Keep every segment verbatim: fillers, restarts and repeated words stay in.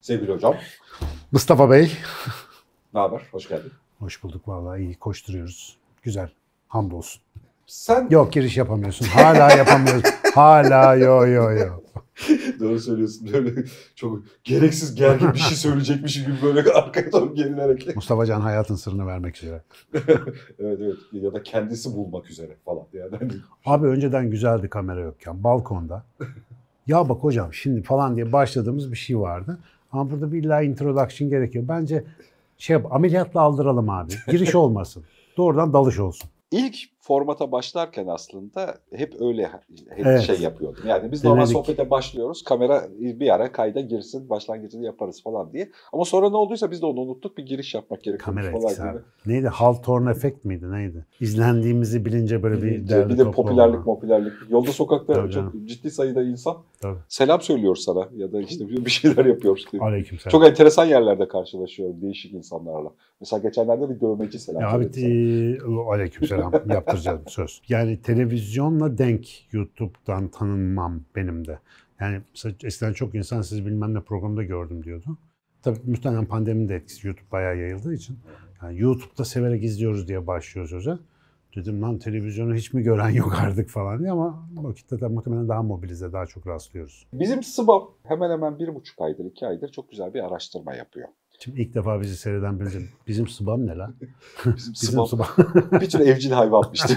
Sevgili hocam. Mustafa Bey. Ne haber? Hoş geldin. Hoş bulduk vallahi, iyi koşturuyoruz. Güzel. Hamdolsun. Sen... Yok, giriş yapamıyorsun. Hala yapamıyorsun. Hala yo yo yo. Doğru söylüyorsun. Böyle çok gereksiz gergin bir şey söyleyecekmişim gibi böyle arkaya doğru gerilerek. Mustafa Can hayatın sırrını vermek üzere. Evet evet, ya da kendisi bulmak üzere falan. Yani... Abi önceden güzeldi kamera yokken balkonda. Ya bak hocam şimdi falan diye başladığımız bir şey vardı. Ama burada bir illa introduction gerekiyor. Bence şey yap, ameliyatla aldıralım abi. Giriş olmasın. Doğrudan dalış olsun. İlk formata başlarken aslında hep öyle hep evet. şey yapıyordum. Yani biz normal sohbete başlıyoruz. Kamera bir ara kayda girsin, başlangıcını yaparız falan diye. Ama sonra ne olduysa biz de onu unuttuk. Bir giriş yapmak gerekiyor. Kamera etkisi abi. Neydi? Hal torn efekt miydi? Neydi? İzlendiğimizi bilince böyle bir derdi toplu. Bir de popülerlik, popülerlik. Yolda sokakta çok ciddi sayıda insan Tabii. selam söylüyor sana ya da işte bir şeyler yapıyor. Aleykümselam. Çok enteresan yerlerde karşılaşıyorum değişik insanlarla. Mesela geçenlerde bir dövmeci selam söyledi. Evet. Aleykümselam. Yaptıracağım söz. Yani televizyonla denk YouTube'dan tanınmam benim de. Yani eskiden çok insan siz bilmem ne programda gördüm diyordu. Tabii muhtemelen pandeminin de etkisi, YouTube bayağı yayıldığı için. Yani YouTube'da severek izliyoruz diye başlıyoruz özel. Dedim lan televizyonu hiç mi gören yok artık falan diye, ama vakitte de muhtemelen daha mobilize, daha çok rastlıyoruz. Bizim S B A M hemen hemen bir buçuk aydır, iki aydır çok güzel bir araştırma yapıyor. Şimdi ilk defa bizi seyreden birisi, bizim S B A M ne lan? Bizim S B A M, bir tür evcil hayvanmıştı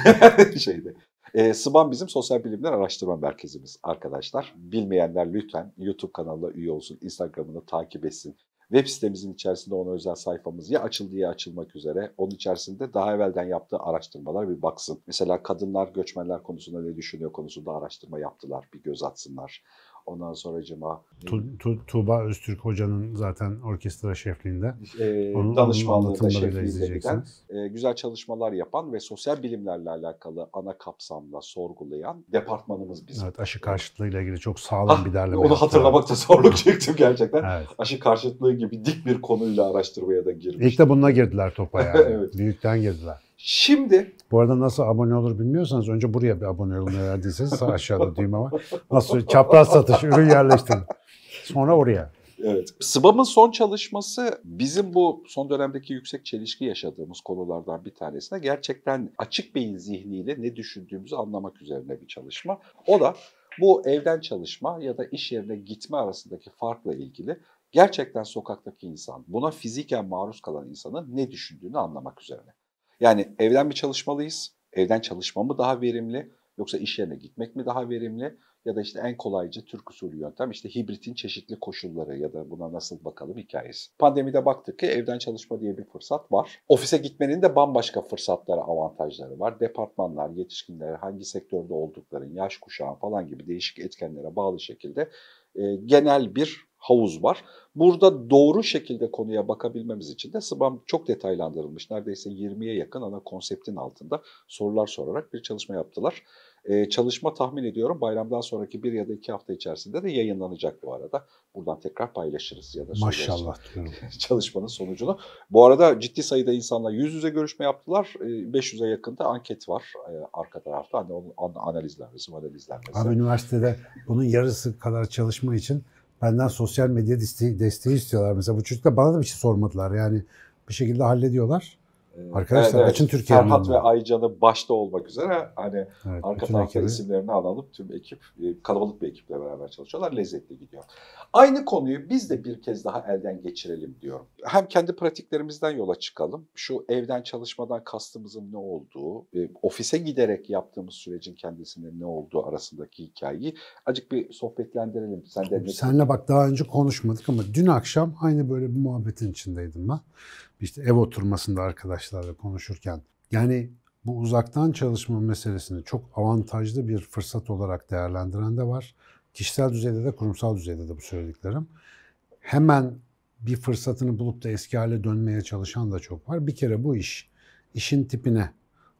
şeyde. E, S B A M bizim Sosyal Bilimler Araştırma Merkezimiz arkadaşlar. Bilmeyenler lütfen YouTube kanalına üye olsun, Instagram'ını takip etsin. Web sitemizin içerisinde ona özel sayfamız ya açıldı ya açılmak üzere. Onun içerisinde daha evvelden yaptığı araştırmalar bir baksın. Mesela kadınlar göçmenler konusunda ne düşünüyor konusunda araştırma yaptılar, bir göz atsınlar. Ondan sonra cuma... Tu, tu, Tuğba Öztürk Hoca'nın zaten orkestra şefliğinde. E, onun, danışmanlığında şefliğinde giden, e, güzel çalışmalar yapan ve sosyal bilimlerle alakalı ana kapsamla sorgulayan departmanımız bizim. Evet, aşı karşıtlığıyla ilgili çok sağlam ha, bir derleme. Onu hatırlamakta zorluk çektim gerçekten. Evet. Aşı karşıtlığı gibi dik bir konuyla araştırmaya da girmiştim. İlk de bununla girdiler topa yani. Evet. Büyükten girdiler. Şimdi... Bu arada nasıl abone olur bilmiyorsanız önce buraya bir abone olmayı verdiyseniz aşağıda düğme var. Nasıl çapraz satış, ürün yerleştirme. Sonra oraya. Evet. S B A M'ın son çalışması bizim bu son dönemdeki yüksek çelişki yaşadığımız konulardan bir tanesine gerçekten açık beyin zihniyle ne düşündüğümüzü anlamak üzerine bir çalışma. O da bu evden çalışma ya da iş yerine gitme arasındaki farkla ilgili gerçekten sokaktaki insan, buna fiziken maruz kalan insanın ne düşündüğünü anlamak üzerine. Yani evden mi çalışmalıyız? Evden çalışma mı daha verimli? Yoksa iş yerine gitmek mi daha verimli? Ya da işte en kolaycı Türk usulü yöntem işte hibritin çeşitli koşulları ya da buna nasıl bakalım hikayesi. Pandemide baktık ki evden çalışma diye bir fırsat var. Ofise gitmenin de bambaşka fırsatları, avantajları var. Departmanlar, yetişkinler, hangi sektörde oldukların, yaş kuşağı falan gibi değişik etkenlere bağlı şekilde e, genel bir havuz var. Burada doğru şekilde konuya bakabilmemiz için de S B A M çok detaylandırılmış. Neredeyse yirmiye yakın ana konseptin altında sorular sorarak bir çalışma yaptılar. Ee, çalışma tahmin ediyorum bayramdan sonraki bir ya da iki hafta içerisinde de yayınlanacak bu arada. Buradan tekrar paylaşırız ya da maşallah çalışmanın sonucunu. Bu arada ciddi sayıda insanla yüz yüze görüşme yaptılar. beş yüze yakın da anket var arka tarafta. Hani onun analizlenmesi, analizlenmesi. Abi üniversitede bunun yarısı kadar çalışma için benden sosyal medya desteği, desteği istiyorlar. Mesela bu çocuklar bana da bir şey sormadılar. Yani bir şekilde hallediyorlar. Arkadaşlar evet, açın Türkiye'nin. Serhat ve Aycan'ı başta olmak üzere hani evet, arka tarafta isimlerini alalım. Tüm ekip, kalabalık bir ekiple beraber çalışıyorlar. Lezzetli gidiyor. Aynı konuyu biz de bir kez daha elden geçirelim diyorum. Hem kendi pratiklerimizden yola çıkalım. Şu evden çalışmadan kastımızın ne olduğu, ofise giderek yaptığımız sürecin kendisinin ne olduğu arasındaki hikayeyi azıcık bir sohbetlendirelim. Sen de Senle bak daha önce konuşmadık ama dün akşam aynı böyle bir muhabbetin içindeydim ben. İşte ev oturmasında arkadaşlarla konuşurken yani bu uzaktan çalışma meselesini çok avantajlı bir fırsat olarak değerlendiren de var. Kişisel düzeyde de kurumsal düzeyde de bu söylediklerim. Hemen bir fırsatını bulup da eski hale dönmeye çalışan da çok var. Bir kere bu iş, işin tipine,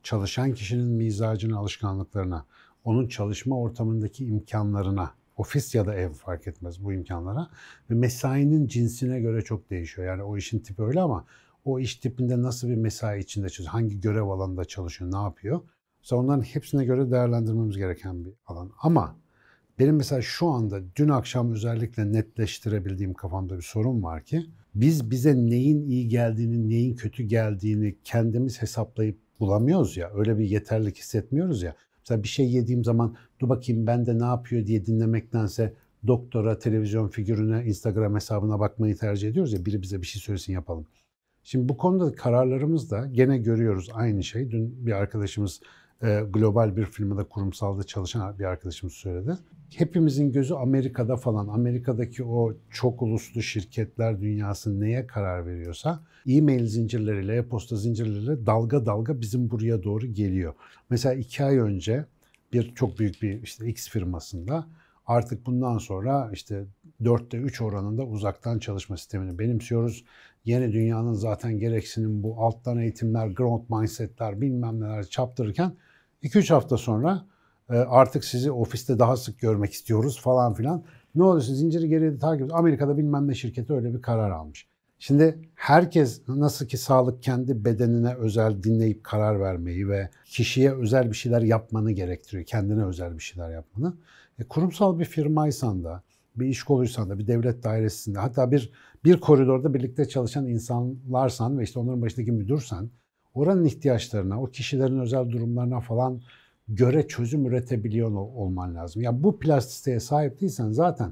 çalışan kişinin mizacına, alışkanlıklarına, onun çalışma ortamındaki imkanlarına, ofis ya da ev fark etmez bu imkanlara ve mesainin cinsine göre çok değişiyor. Yani o işin tipi öyle ama o iş tipinde nasıl bir mesai içinde çalışıyor, hangi görev alanında çalışıyor, ne yapıyor? Mesela onların hepsine göre değerlendirmemiz gereken bir alan. Ama Benim mesela şu anda dün akşam özellikle netleştirebildiğim kafamda bir sorun var ki biz bize neyin iyi geldiğini, neyin kötü geldiğini kendimiz hesaplayıp bulamıyoruz ya. Öyle bir yeterlik hissetmiyoruz ya. Mesela bir şey yediğim zaman dur bakayım ben de ne yapıyor diye dinlemektense doktora, televizyon figürüne, Instagram hesabına bakmayı tercih ediyoruz ya. Biri bize bir şey söylesin yapalım. Şimdi bu konuda kararlarımız da gene görüyoruz aynı şey. Dün bir arkadaşımız global bir firmada kurumsalda çalışan bir arkadaşımız söyledi. Hepimizin gözü Amerika'da falan. Amerika'daki o çok uluslu şirketler dünyası neye karar veriyorsa e-mail zincirleriyle, e-posta zincirleriyle dalga dalga bizim buraya doğru geliyor. Mesela iki ay önce bir çok büyük bir işte X firmasında artık bundan sonra işte dörtte üç oranında uzaktan çalışma sistemini benimsiyoruz. Yeni dünyanın zaten gereksinim bu alttan eğitimler, growth mindsetler bilmem neler çaptırırken iki üç hafta sonra artık sizi ofiste daha sık görmek istiyoruz falan filan. Ne oluyorsa zinciri geriye takip ediyoruz. Amerika'da bilmem ne şirketi öyle bir karar almış. Şimdi herkes nasıl ki sağlık kendi bedenine özel dinleyip karar vermeyi ve kişiye özel bir şeyler yapmanı gerektiriyor. Kendine özel bir şeyler yapmanı. E, kurumsal bir firmaysan da, bir iş koluysan da, bir devlet dairesinde, hatta bir bir koridorda birlikte çalışan insanlarsan ve işte onların başındaki müdürsen oranın ihtiyaçlarına, o kişilerin özel durumlarına falan göre çözüm üretebiliyor olman lazım. Yani bu plastisiteye sahip değilsen zaten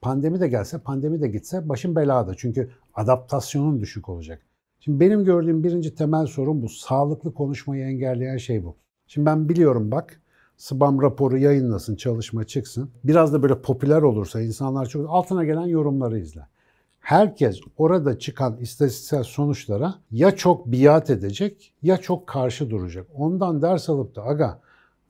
pandemi de gelse, pandemi de gitse başın belada. Çünkü adaptasyonun düşük olacak. Şimdi benim gördüğüm birinci temel sorun bu. Sağlıklı konuşmayı engelleyen şey bu. Şimdi ben biliyorum bak, Spam raporu yayınlasın, çalışma çıksın. Biraz da böyle popüler olursa insanlar çok altına gelen yorumları izler. Herkes orada çıkan istatistiksel sonuçlara ya çok biat edecek ya çok karşı duracak. Ondan ders alıp da aga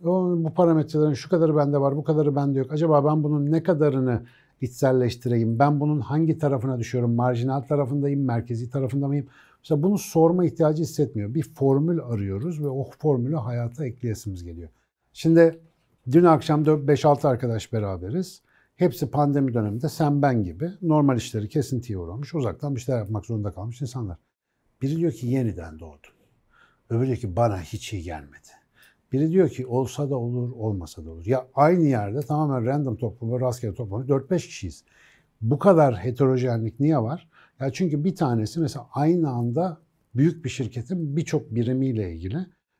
bu parametrelerin şu kadarı bende var, bu kadarı bende yok. Acaba ben bunun ne kadarını içselleştireyim? Ben bunun hangi tarafına düşüyorum? Marjinal tarafındayım, merkezi tarafında mıyım? Mesela bunu sorma ihtiyacı hissetmiyor. Bir formül arıyoruz ve o formülü hayata ekleyesimiz geliyor. Şimdi dün akşam beş altı arkadaş beraberiz. Hepsi pandemi döneminde sen ben gibi normal işleri kesintiye uğramış, uzaktan bir şeyler yapmak zorunda kalmış insanlar. Biri diyor ki yeniden doğdu. Öbürü diyor ki bana hiç iyi gelmedi. Biri diyor ki olsa da olur, olmasa da olur. Ya aynı yerde tamamen random toplama, rastgele toplama dört beş kişiyiz. Bu kadar heterojenlik niye var? Ya çünkü bir tanesi mesela aynı anda büyük bir şirketin birçok birimiyle ilgili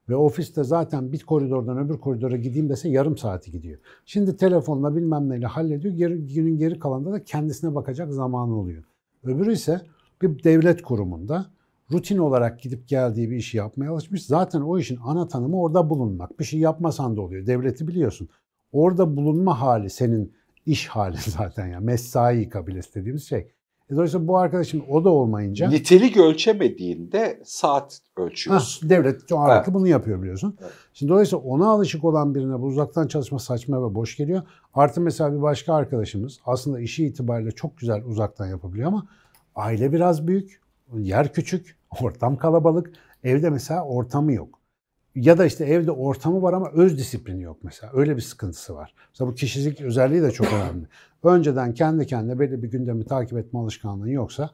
ve ofiste zaten bir koridordan öbür koridora gideyim dese yarım saati gidiyor. Şimdi telefonla bilmem neyle hallediyor. Geri, günün geri kalanında da kendisine bakacak zamanı oluyor. Öbürü ise bir devlet kurumunda rutin olarak gidip geldiği bir işi yapmaya alışmış. Zaten o işin ana tanımı orada bulunmak. Bir şey yapmasan da oluyor. Devleti biliyorsun. Orada bulunma hali senin iş hali zaten ya. Yani mesai kabilesi dediğimiz şey. Dolayısıyla bu arkadaşım o da olmayınca... Nitelik ölçemediğinde saat ölçüyorsun. Heh, devlet ağırlıklı evet. Bunu yapıyor biliyorsun. Evet. Şimdi dolayısıyla ona alışık olan birine bu uzaktan çalışma saçma ve boş geliyor. Artı mesela bir başka arkadaşımız aslında işi itibariyle çok güzel uzaktan yapabiliyor ama aile biraz büyük, yer küçük, ortam kalabalık. Evde mesela ortamı yok. Ya da işte evde ortamı var ama öz disiplini yok mesela. Öyle bir sıkıntısı var. Mesela bu kişilik özelliği de çok önemli. Önceden kendi kendine belli bir gündemi takip etme alışkanlığın yoksa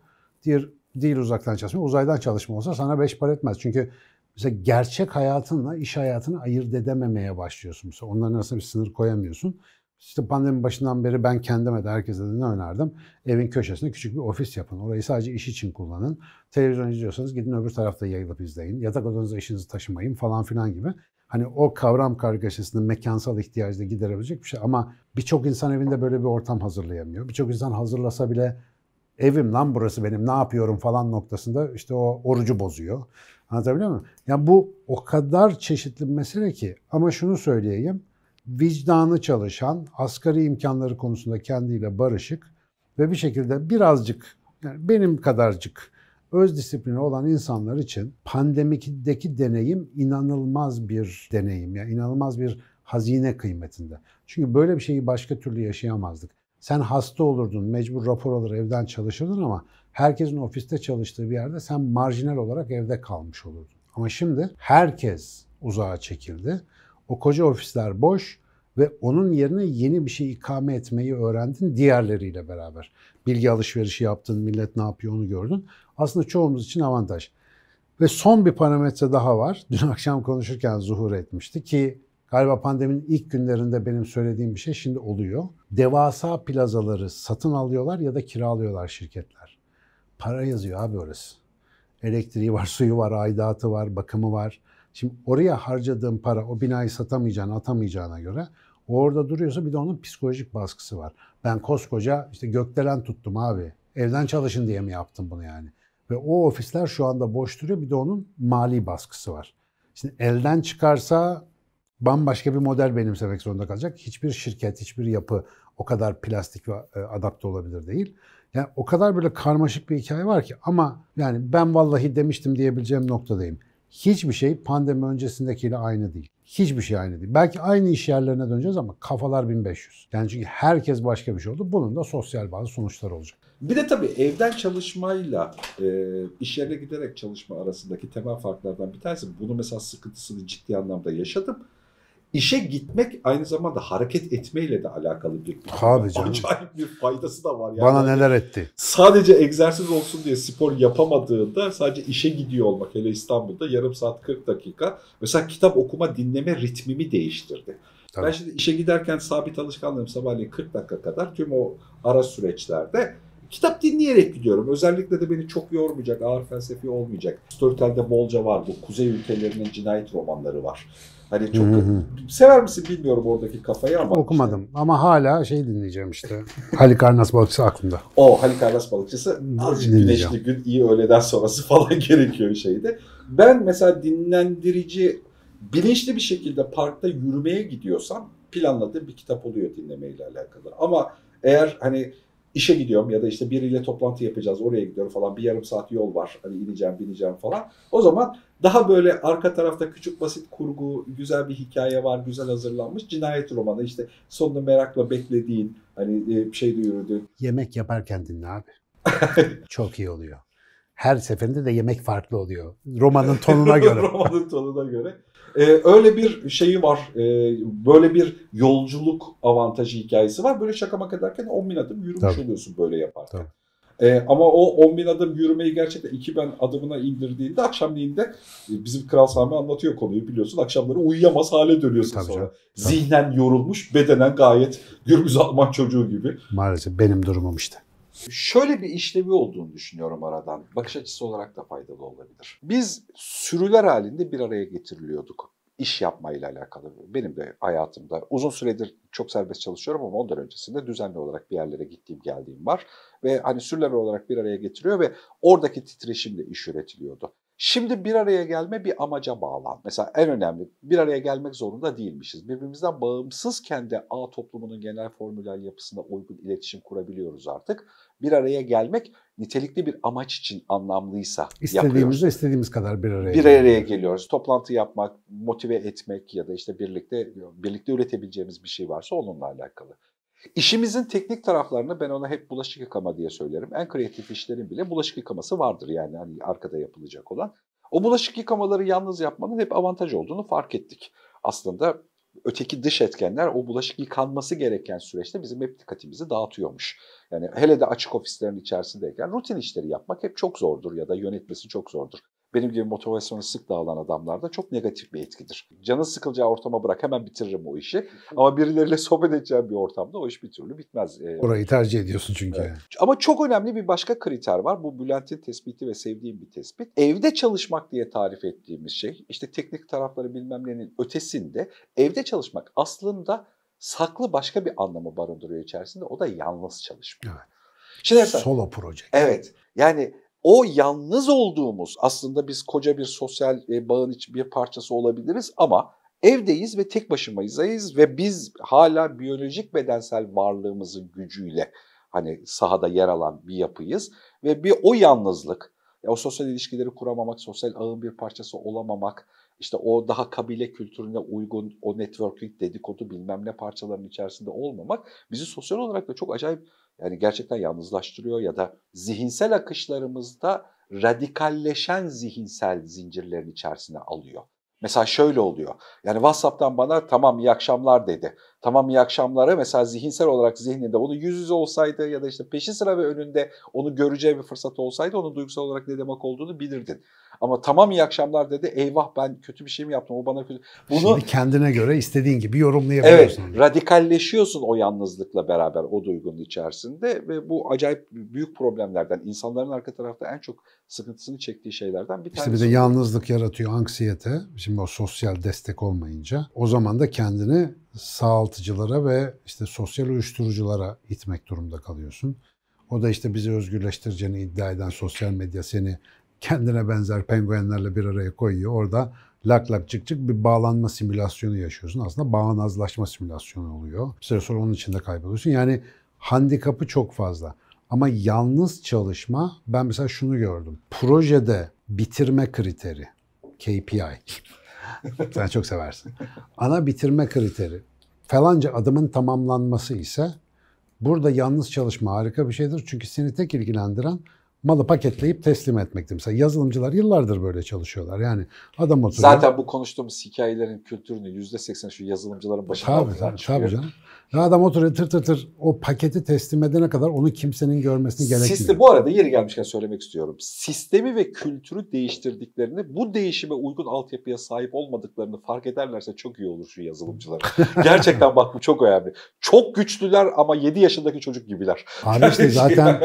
değil, değil uzaktan çalışma, uzaydan çalışma olsa sana beş para etmez. Çünkü mesela gerçek hayatınla iş hayatını ayırt edememeye başlıyorsun. Mesela onların arasında bir sınır koyamıyorsun. İşte pandemi başından beri ben kendime de herkese de ne önerdim? Evin köşesinde küçük bir ofis yapın. Orayı sadece iş için kullanın. Televizyon izliyorsanız gidin öbür tarafta yayılıp izleyin. Yatak odanıza işinizi taşımayın falan filan gibi. Hani o kavram kargaşasının mekansal ihtiyacı da giderebilecek bir şey. Ama birçok insan evinde böyle bir ortam hazırlayamıyor. Birçok insan hazırlasa bile evim lan burası benim ne yapıyorum falan noktasında işte o orucu bozuyor. Anlatabiliyor muyum? Yani bu o kadar çeşitli bir mesele ki. Ama şunu söyleyeyim. Vicdanı çalışan, asgari imkanları konusunda kendiyle barışık ve bir şekilde birazcık, yani benim kadarcık öz disiplini olan insanlar için pandemideki deneyim inanılmaz bir deneyim. Yani inanılmaz bir hazine kıymetinde. Çünkü böyle bir şeyi başka türlü yaşayamazdık. Sen hasta olurdun, mecbur rapor alır evden çalışırdın ama herkesin ofiste çalıştığı bir yerde sen marjinal olarak evde kalmış olurdun. Ama şimdi herkes uzağa çekildi. O koca ofisler boş ve onun yerine yeni bir şey ikame etmeyi öğrendin diğerleriyle beraber. Bilgi alışverişi yaptın, millet ne yapıyor onu gördün. Aslında çoğumuz için avantaj. Ve son bir parametre daha var. Dün akşam konuşurken zuhur etmişti ki Galiba pandeminin ilk günlerinde benim söylediğim bir şey şimdi oluyor. Devasa plazaları satın alıyorlar ya da kiralıyorlar şirketler. Para yazıyor abi orası. Elektriği var, suyu var, aidatı var, bakımı var. Şimdi oraya harcadığın para o binayı satamayacağına, atamayacağına göre orada duruyorsa bir de onun psikolojik baskısı var. Ben koskoca işte gökdelen tuttum abi. Evden çalışın diye mi yaptım bunu yani? Ve o ofisler şu anda boş duruyor. Bir de onun mali baskısı var. Şimdi elden çıkarsa bambaşka bir model benimsemek zorunda kalacak. Hiçbir şirket, hiçbir yapı o kadar plastik ve adapte olabilir değil. Yani o kadar böyle karmaşık bir hikaye var ki ama yani ben vallahi demiştim diyebileceğim noktadayım. Hiçbir şey pandemi öncesindekiyle aynı değil. Hiçbir şey aynı değil. Belki aynı iş yerlerine döneceğiz ama kafalar bin beş yüz. Yani çünkü herkes başka bir şey oldu. Bunun da sosyal bazı sonuçları olacak. Bir de tabii evden çalışmayla e, iş yerine giderek çalışma arasındaki temel farklardan bir tanesi. Bunu mesela sıkıntısını ciddi anlamda yaşadım. İşe gitmek aynı zamanda hareket etmeyle de alakalı bir Tabii canım. Acayip bir faydası da var. Yani. Bana neler etti. Sadece egzersiz olsun diye spor yapamadığında sadece işe gidiyor olmak, hele İstanbul'da yarım saat kırk dakika. Mesela kitap okuma dinleme ritmimi değiştirdi. Tabii. Ben şimdi işe giderken sabit alışkanlığım sabahleyin kırk dakika kadar tüm o ara süreçlerde kitap dinleyerek gidiyorum. Özellikle de beni çok yormayacak, ağır felsefi olmayacak. Storytel'de bolca var bu. Kuzey ülkelerinin cinayet romanları var. Hani çok hı hı. Sever misin bilmiyorum oradaki kafayı ama. Okumadım işte. Ama hala şey dinleyeceğim işte. Halikarnas Balıkçısı aklımda. O Halikarnas Balıkçısı azıcık güneşli gün, iyi öğleden sonrası falan gerekiyor şeyde. Ben mesela dinlendirici, bilinçli bir şekilde parkta yürümeye gidiyorsam planladığım bir kitap oluyor dinlemeyle alakalı. Ama eğer hani İşe gidiyorum ya da işte biriyle toplantı yapacağız, oraya gidiyorum falan, bir yarım saat yol var, hani ineceğim, bineceğim falan. O zaman daha böyle arka tarafta küçük basit kurgu, güzel bir hikaye var, güzel hazırlanmış cinayet romanı, işte sonunu merakla beklediğin, hani bir şey duyurduğun. Yemek yaparken dinle abi. Çok iyi oluyor. Her seferinde de yemek farklı oluyor. Romanın tonuna göre. Romanın tonuna göre. Ee, öyle bir şeyi var, ee, böyle bir yolculuk avantajı hikayesi var. Böyle şaka maka derken on bin adım yürümüş Tabii. oluyorsun böyle yaparken. Ee, ama o on bin adım yürümeyi gerçekten iki ben adımına indirdiğinde akşamleyinde bizim Kral Sami anlatıyor konuyu biliyorsun. Akşamları uyuyamaz hale dönüyorsun Tabii sonra. Canım. Zihnen yorulmuş, bedenen gayet gürbüz Alman çocuğu gibi. Maalesef benim durumum işte. Şöyle bir işlevi olduğunu düşünüyorum aradan. Bakış açısı olarak da faydalı olabilir. Biz sürüler halinde bir araya getiriliyorduk. İş yapmayla alakalı. Benim de hayatımda uzun süredir çok serbest çalışıyorum ama ondan öncesinde düzenli olarak bir yerlere gittiğim geldiğim var. Ve hani sürüler olarak bir araya getiriyor ve oradaki titreşimle iş üretiliyordu. Şimdi bir araya gelme bir amaca bağlan. Mesela en önemli, bir araya gelmek zorunda değilmişiz. Birbirimizden bağımsız kendi ağ toplumunun genel formüler yapısına uygun iletişim kurabiliyoruz artık. Bir araya gelmek nitelikli bir amaç için anlamlıysa İstediğimizde istediğimiz kadar bir araya, bir araya geliyoruz. geliyoruz. Toplantı yapmak, motive etmek ya da işte birlikte birlikte üretebileceğimiz bir şey varsa onunla alakalı. İşimizin teknik taraflarını ben ona hep bulaşık yıkama diye söylerim. En kreatif işlerin bile bulaşık yıkaması vardır yani hani arkada yapılacak olan. O bulaşık yıkamaları yalnız yapmanın hep avantaj olduğunu fark ettik. Aslında öteki dış etkenler o bulaşık yıkanması gereken süreçte bizim hep dikkatimizi dağıtıyormuş. Yani hele de açık ofislerin içerisindeyken rutin işleri yapmak hep çok zordur ya da yönetmesi çok zordur. Benim gibi motivasyonu sık dağılan adamlarda çok negatif bir etkidir. Canın sıkılacağı ortama bırak, hemen bitiririm o işi. Ama birileriyle sohbet edeceğim bir ortamda o iş bir türlü bitmez. Orayı tercih ediyorsun çünkü. Evet. Ama çok önemli bir başka kriter var. Bu Bülent'in tespiti ve sevdiğim bir tespit. Evde çalışmak diye tarif ettiğimiz şey, işte teknik tarafları bilmem nenin ötesinde evde çalışmak aslında saklı başka bir anlamı barındırıyor içerisinde. O da yalnız çalışmak. Evet. Şimdi mesela, solo proje. Evet. Yani o yalnız olduğumuz, aslında biz koca bir sosyal bağın bir parçası olabiliriz ama evdeyiz ve tek başımayız ve biz hala biyolojik bedensel varlığımızın gücüyle hani sahada yer alan bir yapıyız ve bir o yalnızlık, o sosyal ilişkileri kuramamak, sosyal ağın bir parçası olamamak, işte o daha kabile kültürüne uygun o networking, dedikodu bilmem ne parçalarının içerisinde olmamak bizi sosyal olarak da çok acayip yani gerçekten yalnızlaştırıyor ya da zihinsel akışlarımızda radikalleşen zihinsel zincirlerin içerisine alıyor. Mesela şöyle oluyor. Yani WhatsApp'tan bana tamam iyi akşamlar dedi. Tamam iyi akşamlara mesela zihinsel olarak zihninde bunu yüz yüze olsaydı ya da işte peşi sıra ve önünde onu göreceği bir fırsat olsaydı onun duygusal olarak ne demek olduğunu bilirdin. Ama tamam iyi akşamlar dedi. Eyvah ben kötü bir şey mi yaptım? O bana kötü. Bunu şimdi kendine göre istediğin gibi yorumlayabiliyorsun. Evet, radikalleşiyorsun o yalnızlıkla beraber, o duygunun içerisinde ve bu acayip büyük problemlerden, insanların arka tarafta en çok sıkıntısını çektiği şeylerden bir tanesi. İşte bir de yalnızlık yaratıyor anksiyete. Şimdi o sosyal destek olmayınca o zaman da kendini sağaltıcılara ve işte sosyal uyuşturuculara itmek durumunda kalıyorsun. O da işte bizi özgürleştireceğini iddia eden sosyal medya seni kendine benzer penguenlerle bir araya koyuyor. Orada lak lak çık çık bir bağlanma simülasyonu yaşıyorsun. Aslında bağnazlaşma simülasyonu oluyor. Bir süre sonra onun içinde kayboluyorsun. Yani handikapı çok fazla. Ama yalnız çalışma, ben mesela şunu gördüm. Projede bitirme kriteri, K P I. Sen çok seversin. Ana bitirme kriteri, falanca adımın tamamlanması ise burada yalnız çalışma harika bir şeydir. Çünkü seni tek ilgilendiren malı paketleyip teslim etmekti. Mesela yazılımcılar yıllardır böyle çalışıyorlar. Yani adam oturuyor. Zaten bu konuştuğumuz hikayelerin kültürünü yüzde seksen şu yazılımcıların başına tabii, tabii, tabii canım. Adam oturuyor tır tır tır o paketi teslim edene kadar onu kimsenin görmesini gerekmiyor. Sistemi, bu arada yeri gelmişken söylemek istiyorum. Sistemi ve kültürü değiştirdiklerini, bu değişime uygun altyapıya sahip olmadıklarını fark ederlerse çok iyi olur şu yazılımcılar. Gerçekten bak bu çok önemli. Çok güçlüler ama yedi yaşındaki çocuk gibiler. Abi işte zaten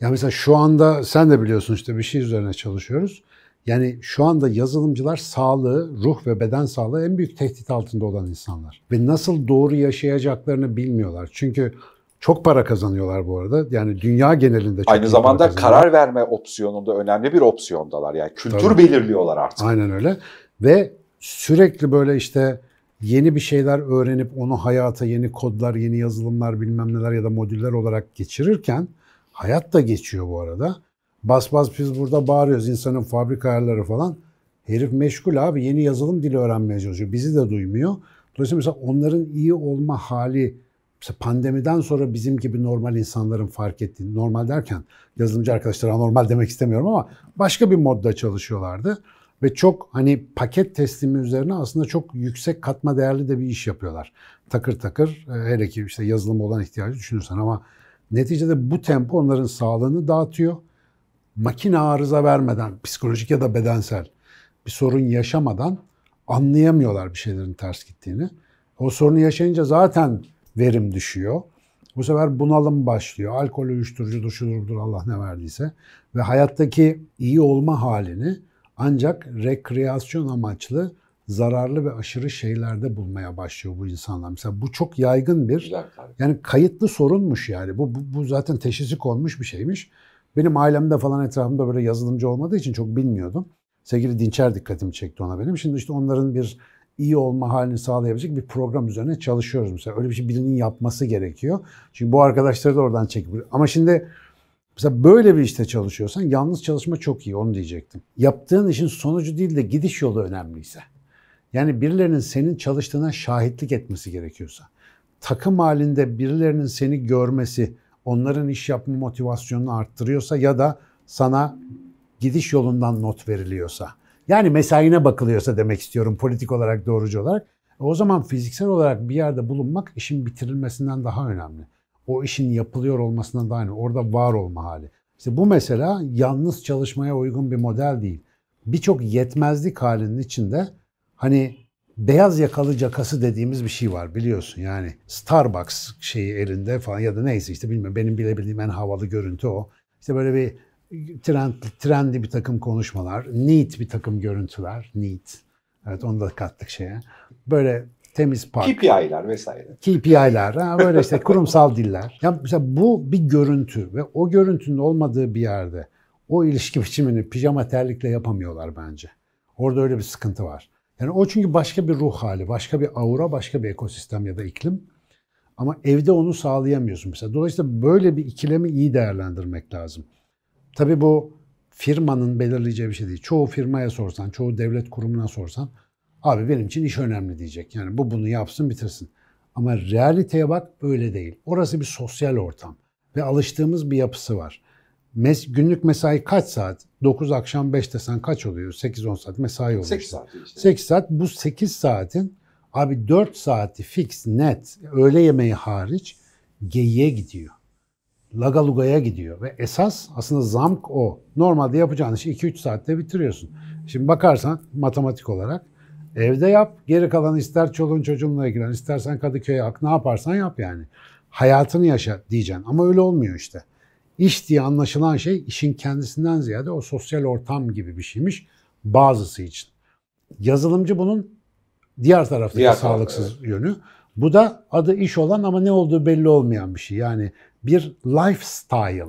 ya mesela şu anda sen de biliyorsun işte bir şey üzerine çalışıyoruz. Yani şu anda yazılımcılar sağlığı, ruh ve beden sağlığı en büyük tehdit altında olan insanlar. Ve nasıl doğru yaşayacaklarını bilmiyorlar. Çünkü çok para kazanıyorlar bu arada. Yani dünya genelinde çok. Aynı zamanda karar verme opsiyonunda önemli bir opsiyondalar. Yani kültür tabii belirliyorlar artık. Aynen öyle. Ve sürekli böyle işte yeni bir şeyler öğrenip onu hayata yeni kodlar, yeni yazılımlar bilmem neler ya da modüller olarak geçirirken hayat da geçiyor bu arada. Bas bas biz burada bağırıyoruz insanın fabrika ayarları falan. Herif meşgul abi, yeni yazılım dili öğrenmeye çalışıyor. Bizi de duymuyor. Dolayısıyla mesela onların iyi olma hali pandemiden sonra bizim gibi normal insanların fark ettiğini, normal derken yazılımcı arkadaşlara normal demek istemiyorum ama başka bir modda çalışıyorlardı. Ve çok hani paket teslimi üzerine aslında çok yüksek katma değerli de bir iş yapıyorlar. Takır takır, hele ki işte yazılım olan ihtiyacı düşünürsen ama neticede bu tempo onların sağlığını dağıtıyor. Makine arıza vermeden, psikolojik ya da bedensel bir sorun yaşamadan anlayamıyorlar bir şeylerin ters gittiğini. O sorunu yaşayınca zaten verim düşüyor. Bu sefer bunalım başlıyor. Alkol, uyuşturucudur, şudur, budur, Allah ne verdiyse. Ve hayattaki iyi olma halini ancak rekreasyon amaçlı zararlı ve aşırı şeylerde bulmaya başlıyor bu insanlar. Mesela bu çok yaygın bir, yani kayıtlı sorunmuş yani. Bu, bu, bu zaten teşhisi konmuş bir şeymiş. Benim ailemde falan etrafımda böyle yazılımcı olmadığı için çok bilmiyordum. Sevgili Dinçer dikkatimi çekti ona benim. Şimdi işte onların bir iyi olma halini sağlayabilecek bir program üzerine çalışıyoruz mesela. Öyle bir şey birinin yapması gerekiyor. Çünkü bu arkadaşları da oradan çekip. Ama şimdi mesela böyle bir işte çalışıyorsan yalnız çalışma çok iyi, onu diyecektim. Yaptığın işin sonucu değil de gidiş yolu önemliyse. Yani birilerinin senin çalıştığına şahitlik etmesi gerekiyorsa, takım halinde birilerinin seni görmesi, onların iş yapma motivasyonunu arttırıyorsa ya da sana gidiş yolundan not veriliyorsa, yani mesaine bakılıyorsa demek istiyorum politik olarak, doğrucu olarak, o zaman fiziksel olarak bir yerde bulunmak işin bitirilmesinden daha önemli. O işin yapılıyor olmasından daha önemli. Orada var olma hali. İşte bu mesela yalnız çalışmaya uygun bir model değil. Birçok yetmezlik halinin içinde hani beyaz yakalı cakası dediğimiz bir şey var biliyorsun yani Starbucks şeyi elinde falan ya da neyse işte bilmiyorum, benim bilebildiğim en havalı görüntü o. İşte böyle bir trend, trendy bir takım konuşmalar, neat bir takım görüntüler, neat. Evet onu da kattık şeye. Böyle temiz park. K P I'ler vesaire. K P I'ler ha böyle işte kurumsal diller. Ya mesela bu bir görüntü ve o görüntünün olmadığı bir yerde o ilişki biçimini pijama terlikle yapamıyorlar bence. Orada öyle bir sıkıntı var. Yani o çünkü başka bir ruh hali, başka bir aura, başka bir ekosistem ya da iklim. Ama evde onu sağlayamıyorsun mesela. Dolayısıyla böyle bir ikilemi iyi değerlendirmek lazım. Tabii bu firmanın belirleyeceği bir şey değil. Çoğu firmaya sorsan, çoğu devlet kurumuna sorsan, abi benim için iş önemli diyecek. Yani bu bunu yapsın, bitirsin. Ama realiteye bak, öyle değil. Orası bir sosyal ortam ve alıştığımız bir yapısı var. Mes günlük mesai kaç saat? dokuz akşam beş desen kaç oluyor? sekiz on saat mesai oluyor. sekiz saat işte. sekiz saat. Bu sekiz saatin abi dört saati fix net öğle yemeği hariç geyiğe gidiyor. lagalugaya gidiyor ve esas aslında zamk o. Normalde yapacağın işi iki üç saatte bitiriyorsun. Şimdi bakarsan matematik olarak evde yap, geri kalanı ister çoluğun çocuğunla ilgilen, istersen Kadıköy'e ak, ne yaparsan yap yani. Hayatını yaşa diyeceksin ama öyle olmuyor işte. İş diye anlaşılan şey işin kendisinden ziyade o sosyal ortam gibi bir şeymiş bazısı için. Yazılımcı bunun diğer taraftaki diğer sağlıksız tarafı, evet, yönü. Bu da adı iş olan ama ne olduğu belli olmayan bir şey. Yani bir lifestyle,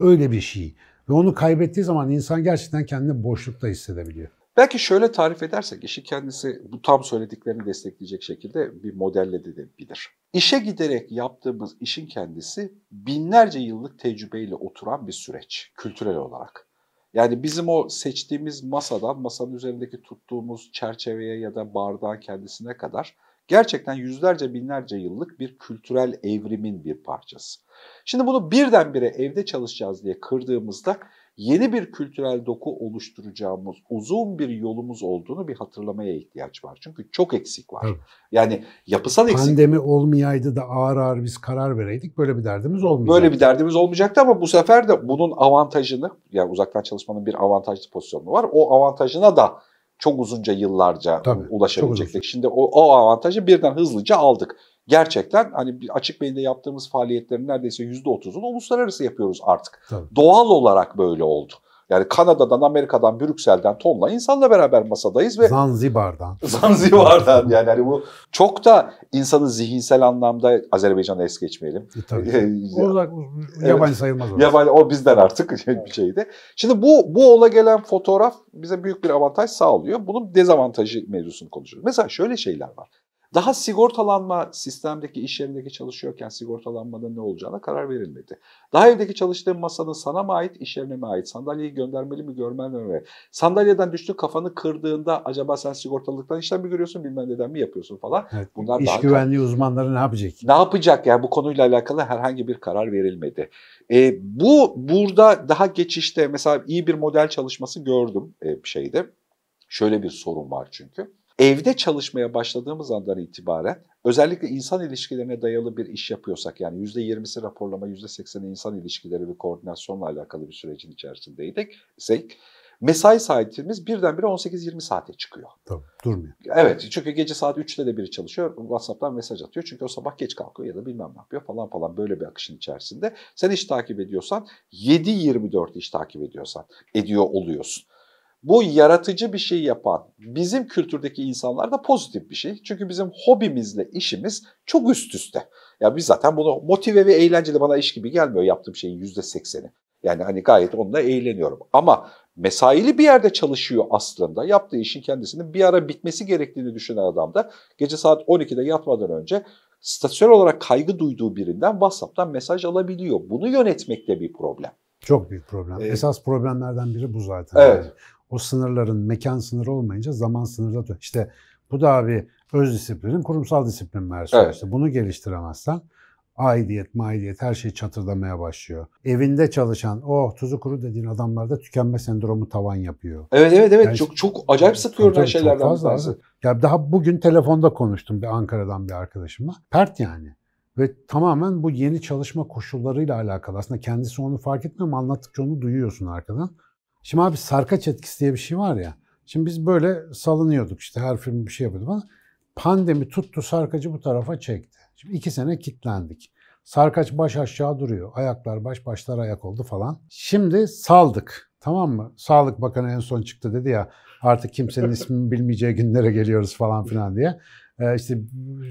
öyle bir şey. Ve onu kaybettiği zaman insan gerçekten kendini boşlukta hissedebiliyor. Belki şöyle tarif edersek, işi kendisi bu tam söylediklerini destekleyecek şekilde bir modelle de bilir. İşe giderek yaptığımız işin kendisi binlerce yıllık tecrübeyle oturan bir süreç kültürel olarak. Yani bizim o seçtiğimiz masadan, masanın üzerindeki tuttuğumuz çerçeveye ya da bardağın kendisine kadar gerçekten yüzlerce binlerce yıllık bir kültürel evrimin bir parçası. Şimdi bunu birdenbire evde çalışacağız diye kırdığımızda yeni bir kültürel doku oluşturacağımız uzun bir yolumuz olduğunu bir hatırlamaya ihtiyaç var. Çünkü çok eksik var. Evet. Yani yapısal eksik. Pandemi olmayaydı da ağır ağır biz karar vereydik, böyle bir derdimiz olmayacaktı. Böyle bir derdimiz olmayacaktı ama bu sefer de bunun avantajını, yani uzaktan çalışmanın bir avantajlı pozisyonu var. O avantajına da çok uzunca yıllarca tabii, ulaşabilecektik. Şimdi o, o avantajı birden hızlıca aldık. Gerçekten hani Açık Bey'in de yaptığımız faaliyetlerin neredeyse yüzde otuzunu uluslararası yapıyoruz artık. Tabii. Doğal olarak böyle oldu. Yani Kanada'dan, Amerika'dan, Brüksel'den tonla insanla beraber masadayız ve Zanzibar'dan. Zanzibar'dan yani, yani bu çok da insanın zihinsel anlamda Azerbaycan'a es geçmeyelim. E, tabii. Orada yabancı sayılmaz. Yabancı, o bizden artık bir şeydi. Şimdi bu bu ola gelen fotoğraf bize büyük bir avantaj sağlıyor. Bunun dezavantajı mevzusunu konuşuyoruz. Mesela şöyle şeyler var. Daha sigortalanma sistemdeki iş yerindeki çalışıyorken sigortalanmanın ne olacağına karar verilmedi. Daha evdeki çalıştığın masanın sana mı ait, iş yerine mi ait? Sandalyeyi göndermeli mi, görmeli mi? Sandalyeden düştüğün kafanı kırdığında acaba sen sigortalılıktan işlem mi görüyorsun, bilmem neden mi yapıyorsun falan. Evet, bunlar iş güvenliği uzmanları ne yapacak? Ne yapacak? Yani bu konuyla alakalı herhangi bir karar verilmedi. E, bu burada daha geçişte mesela iyi bir model çalışması gördüm e, bir şeyde. Şöyle bir sorun var çünkü. Evde çalışmaya başladığımız andan itibaren özellikle insan ilişkilerine dayalı bir iş yapıyorsak, yani yüzde yirmisi raporlama, yüzde sekseni insan ilişkileri ve koordinasyonla alakalı bir sürecin içerisindeydik. Mesai saatimiz birdenbire on sekiz yirmi saate çıkıyor. Tabii, durmuyor. Evet, çünkü gece saat üçte de biri çalışıyor, WhatsApp'tan mesaj atıyor. Çünkü o sabah geç kalkıyor ya da bilmem ne yapıyor falan falan, böyle bir akışın içerisinde. Sen iş takip ediyorsan yedi yirmi dört iş takip ediyorsan ediyor oluyorsun. Bu yaratıcı bir şey yapan bizim kültürdeki insanlarda pozitif bir şey. Çünkü bizim hobimizle işimiz çok üst üste. Ya biz zaten bunu motive ve eğlenceli, bana iş gibi gelmiyor yaptığım şeyin yüzde sekseni. Yani hani gayet onunla eğleniyorum. Ama mesaili bir yerde çalışıyor aslında. Yaptığı işin kendisinin bir ara bitmesi gerektiğini düşünen adam da gece saat on ikide yatmadan önce statüsel olarak kaygı duyduğu birinden WhatsApp'tan mesaj alabiliyor. Bunu yönetmekte bir problem. Çok büyük problem. Ee, Esas problemlerden biri bu zaten. Evet. Yani. O sınırların mekan sınırı olmayınca zaman sınırı da... İşte bu da abi öz disiplinin, kurumsal disiplin mersi. Evet. Bunu geliştiremezsen aidiyet, maidiyet her şey çatırdamaya başlıyor. Evinde çalışan o tuzu kuru dediğin adamlarda tükenme sendromu tavan yapıyor. Evet evet evet yani, çok çok acayip sıkıyor şeylerden fazla. Ya daha bugün telefonda konuştum bir Ankara'dan bir arkadaşımla. Pert yani. Ve tamamen bu yeni çalışma koşullarıyla alakalı. Aslında kendisi onu fark etmiyor ama anlattıkça onu duyuyorsun arkadan. Şimdi abi sarkaç etkisi diye bir şey var ya. Şimdi biz böyle salınıyorduk işte, her film bir şey yapıyorduk ama pandemi tuttu sarkacı bu tarafa çekti. Şimdi iki sene kilitlendik. Sarkaç baş aşağı duruyor. Ayaklar baş, başlar ayak oldu falan. Şimdi saldık, tamam mı? Sağlık Bakanı en son çıktı dedi ya, artık kimsenin ismini bilmeyeceği günlere geliyoruz falan filan diye. Ee, işte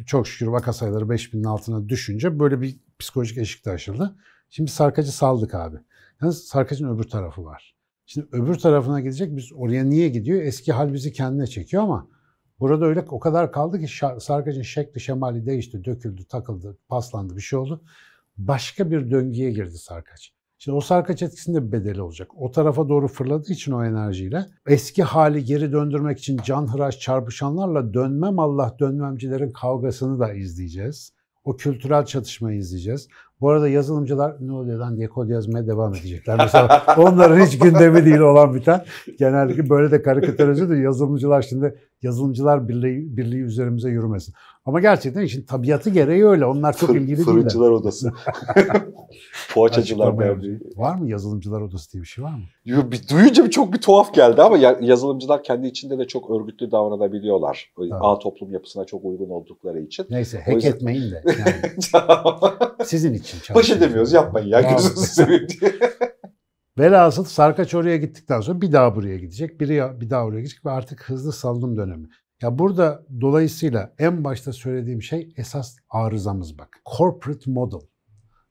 çok şükür vaka sayıları beş binin altına düşünce böyle bir psikolojik eşik de aşıldı. Şimdi sarkacı saldık abi. Yalnız sarkacın öbür tarafı var. Şimdi öbür tarafına gidecek, biz oraya niye gidiyor? Eski hal bizi kendine çekiyor ama burada öyle o kadar kaldı ki sarkacın şekli şemali değişti, döküldü, takıldı, paslandı, bir şey oldu. Başka bir döngüye girdi sarkaç. Şimdi o sarkaç etkisinde bir bedeli olacak. O tarafa doğru fırladığı için o enerjiyle eski hali geri döndürmek için canhıraş çarpışanlarla dönmem Allah dönmemcilerin kavgasını da izleyeceğiz. O kültürel çatışmayı izleyeceğiz. Bu arada yazılımcılar ne oluyor lan diye kod yazmaya devam edecekler. Mesela onların hiç gündemi değil olan biten. Genellikle böyle de karikatürize de yazılımcılar şimdi yazılımcılar birliği, birliği üzerimize yürümesin. Ama gerçekten işin tabiatı gereği öyle. Onlar çok Fır, ilgili değil. Fırıncılar odası. Poğaçacılar derneği. Var mı yazılımcılar odası diye bir şey var mı? Yo, bir, duyunca bir, çok bir tuhaf geldi ama yazılımcılar kendi içinde de çok örgütlü davranabiliyorlar. Evet. Ağ toplum yapısına çok uygun oldukları için. Neyse hack yüzden... etmeyin de. Yani. Sizin için. Baş edemiyoruz yapmayın ya gözünüzü seveyim diye. Velhasıl Sarkaç oraya gittikten sonra bir daha buraya gidecek, biri bir daha oraya gidecek ve artık hızlı salınım dönemi. Ya burada dolayısıyla en başta söylediğim şey esas arızamız bak. Corporate model.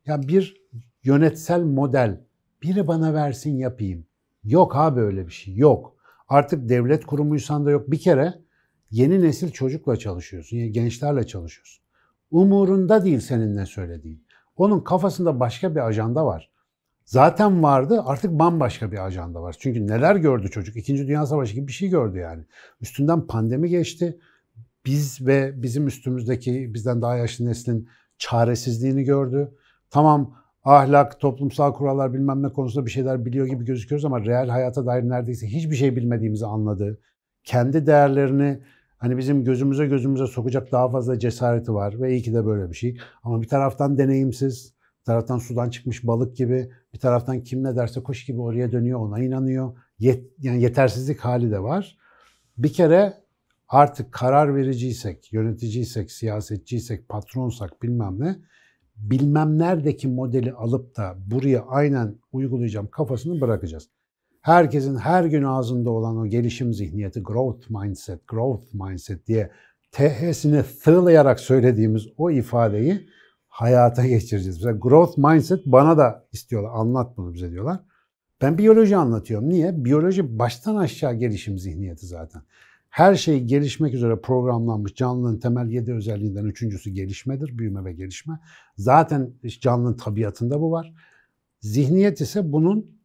Ya bir yönetsel model. Biri bana versin yapayım. Yok abi öyle bir şey yok. Artık devlet kurumuysan da yok. Bir kere yeni nesil çocukla çalışıyorsun, yani gençlerle çalışıyorsun. Umurunda değil senin ne söylediğin. Onun kafasında başka bir ajanda var. Zaten vardı, artık bambaşka bir ajanda var. Çünkü neler gördü çocuk? İkinci Dünya Savaşı gibi bir şey gördü yani. Üstünden pandemi geçti. Biz ve bizim üstümüzdeki, bizden daha yaşlı neslin çaresizliğini gördü. Tamam ahlak, toplumsal kurallar bilmem ne konusunda bir şeyler biliyor gibi gözüküyoruz ama real hayata dair neredeyse hiçbir şey bilmediğimizi anladı. Kendi değerlerini... Hani bizim gözümüze gözümüze sokacak daha fazla cesareti var ve iyi ki de böyle bir şey. Ama bir taraftan deneyimsiz, bir taraftan sudan çıkmış balık gibi, bir taraftan kim ne derse kuş gibi oraya dönüyor, ona inanıyor. Yet, yani yetersizlik hali de var. Bir kere artık karar vericiysek, yöneticiysek, siyasetçiysek, patronsak bilmem ne, bilmem neredeki modeli alıp da buraya aynen uygulayacağım kafasını bırakacağız. Herkesin her gün ağzında olan o gelişim zihniyeti, growth mindset, growth mindset diye T H'sini tığlayarak söylediğimiz o ifadeyi hayata geçireceğiz. Mesela growth mindset bana da istiyorlar, anlat bunu bize diyorlar. Ben biyoloji anlatıyorum. Niye? Biyoloji baştan aşağı gelişim zihniyeti zaten. Her şey gelişmek üzere programlanmış. Canlının temel yedi özelliğinden üçüncüsü gelişmedir, büyüme ve gelişme. Zaten canlının tabiatında bu var. Zihniyet ise bunun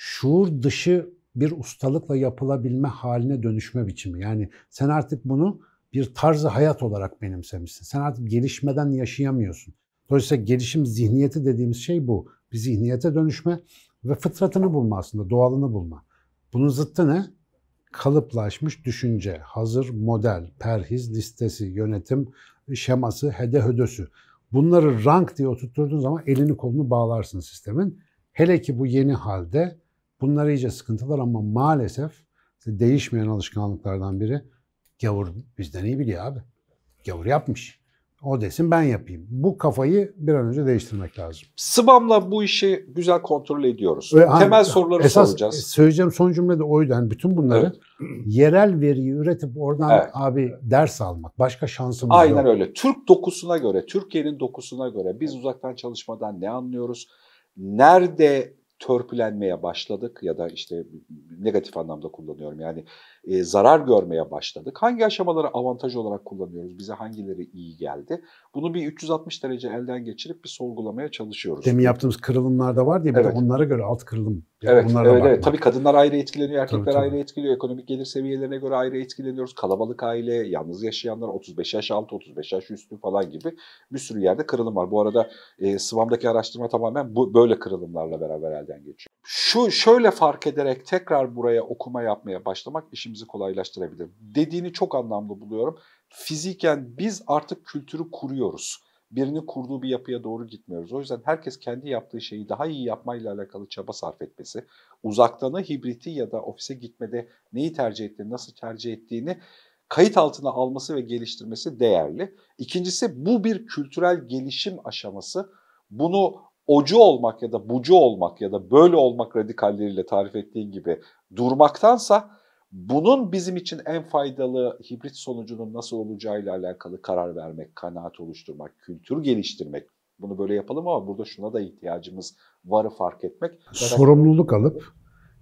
şuur dışı bir ustalıkla yapılabilme haline dönüşme biçimi. Yani sen artık bunu bir tarzı hayat olarak benimsemişsin. Sen artık gelişmeden yaşayamıyorsun. Dolayısıyla gelişim zihniyeti dediğimiz şey bu. Bir zihniyete dönüşme ve fıtratını bulma aslında, doğalını bulma. Bunun zıttı ne? Kalıplaşmış düşünce, hazır model, perhiz listesi, yönetim şeması, hede hödösü. Bunları rank diye oturtturduğun zaman elini kolunu bağlarsın sistemin. Hele ki bu yeni halde bunlar iyice sıkıntılar ama maalesef değişmeyen alışkanlıklardan biri gavur bizden iyi biliyor abi. Gavur yapmış. O desin ben yapayım. Bu kafayı bir an önce değiştirmek lazım. Spam'la bu işi güzel kontrol ediyoruz. Ve temel hani, soruları esas soracağız. Söyleyeceğim son cümle de oydu. Yani bütün bunları evet. Yerel veriyi üretip oradan evet. abi ders almak. Başka şansımız Aynen yok. Aynen öyle. Türk dokusuna göre, Türkiye'nin dokusuna göre biz uzaktan çalışmadan ne anlıyoruz? Nerede törpülenmeye başladık ya da işte negatif anlamda kullanıyorum yani e, zarar görmeye başladık. Hangi aşamaları avantaj olarak kullanıyoruz? Bize hangileri iyi geldi? Bunu bir üç yüz altmış derece elden geçirip bir sorgulamaya çalışıyoruz. Demin yaptığımız kırılımlar da var diye evet. onlara göre alt kırılım. Yani evet, evet, evet. Tabii kadınlar ayrı etkileniyor, erkekler tabii, tabii. ayrı etkiliyor. Ekonomik gelir seviyelerine göre ayrı etkileniyoruz. Kalabalık aile, yalnız yaşayanlar, otuz beş yaş altı, otuz beş yaş üstü falan gibi bir sürü yerde kırılım var. Bu arada e, Sıvam'daki araştırma tamamen bu, böyle kırılımlarla beraber elden geçiyor. Şu şöyle fark ederek tekrar buraya okuma yapmaya başlamak işimizi kolaylaştırabilir. Dediğini çok anlamlı buluyorum. Fiziken biz artık kültürü kuruyoruz. Birinin kurduğu bir yapıya doğru gitmiyoruz. O yüzden herkes kendi yaptığı şeyi daha iyi yapmayla alakalı çaba sarf etmesi, uzaktanı, hibriti ya da ofise gitmede neyi tercih ettiğini, nasıl tercih ettiğini kayıt altına alması ve geliştirmesi değerli. İkincisi bu bir kültürel gelişim aşaması. Bunu ocu olmak ya da bucu olmak ya da böyle olmak radikalleriyle tarif ettiğin gibi durmaktansa bunun bizim için en faydalı hibrit sonucunun nasıl olacağıyla alakalı karar vermek, kanaat oluşturmak, kültür geliştirmek. Bunu böyle yapalım ama burada şuna da ihtiyacımız varı fark etmek. Sorumluluk alıp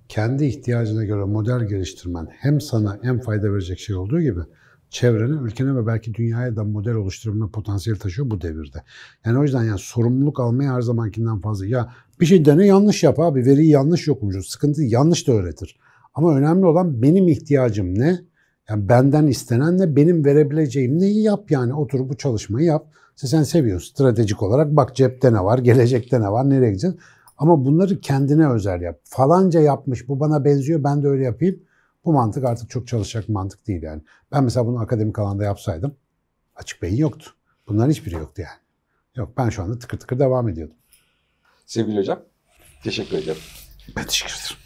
kendi ihtiyacına göre model geliştirmen hem sana en fayda verecek şey olduğu gibi çevrene, ülkene ve belki dünyaya da model oluşturma potansiyeli taşıyor bu devirde. Yani o yüzden yani sorumluluk almaya her zamankinden fazla. Ya bir şey dene yanlış yap abi, veriyi yanlış yokmuş, sıkıntı yanlış da öğretir. Ama önemli olan benim ihtiyacım ne? Yani benden istenenle benim verebileceğim neyi yap yani, otur bu çalışmayı yap. İşte sen seviyorsun stratejik olarak, bak cepte ne var, gelecekte ne var, nereye gideceksin. Ama bunları kendine özel yap. Falanca yapmış, bu bana benziyor, ben de öyle yapayım. Bu mantık artık çok çalışacak mantık değil yani. Ben mesela bunu akademik alanda yapsaydım açık beyin yoktu. Bunların hiçbiri yoktu yani. Yok, ben şu anda tıkır tıkır devam ediyordum. Sevgili hocam, teşekkür ederim. Ben teşekkür ederim.